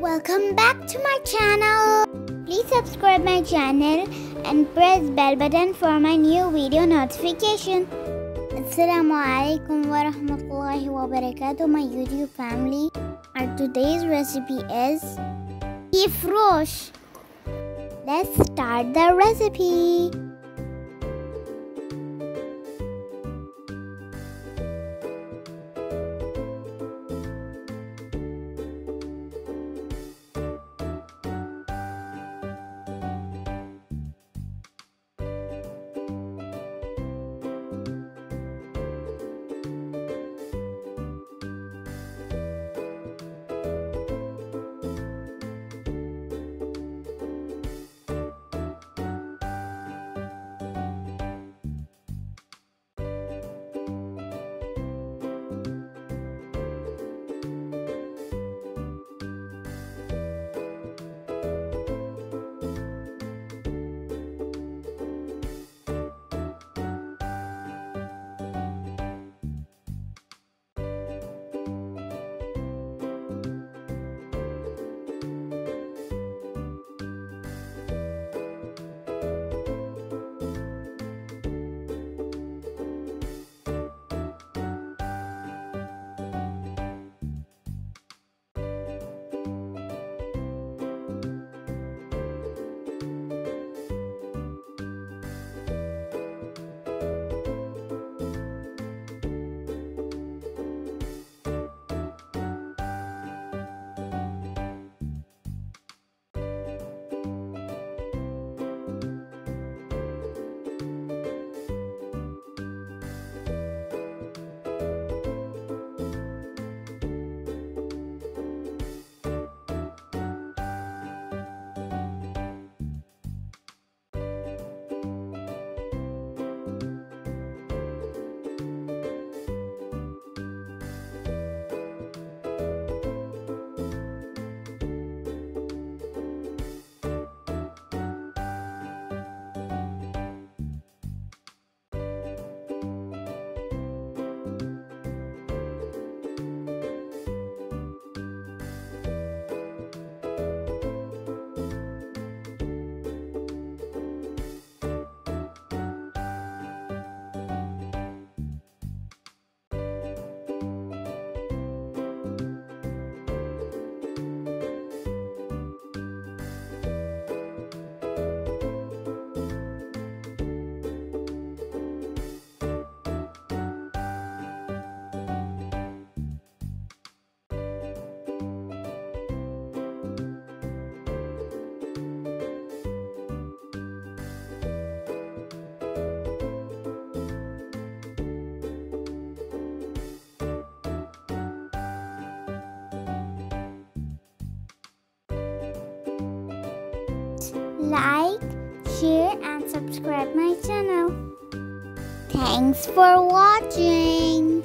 Welcome back to my channel. Please subscribe my channel and press bell button for my new video notification. Assalamu alaikum wa rahmatullahi wa barakatuh, my YouTube family. Our today's recipe is kifrosh. Let's start the recipe. Like, share and subscribe my channel. Thanks for watching.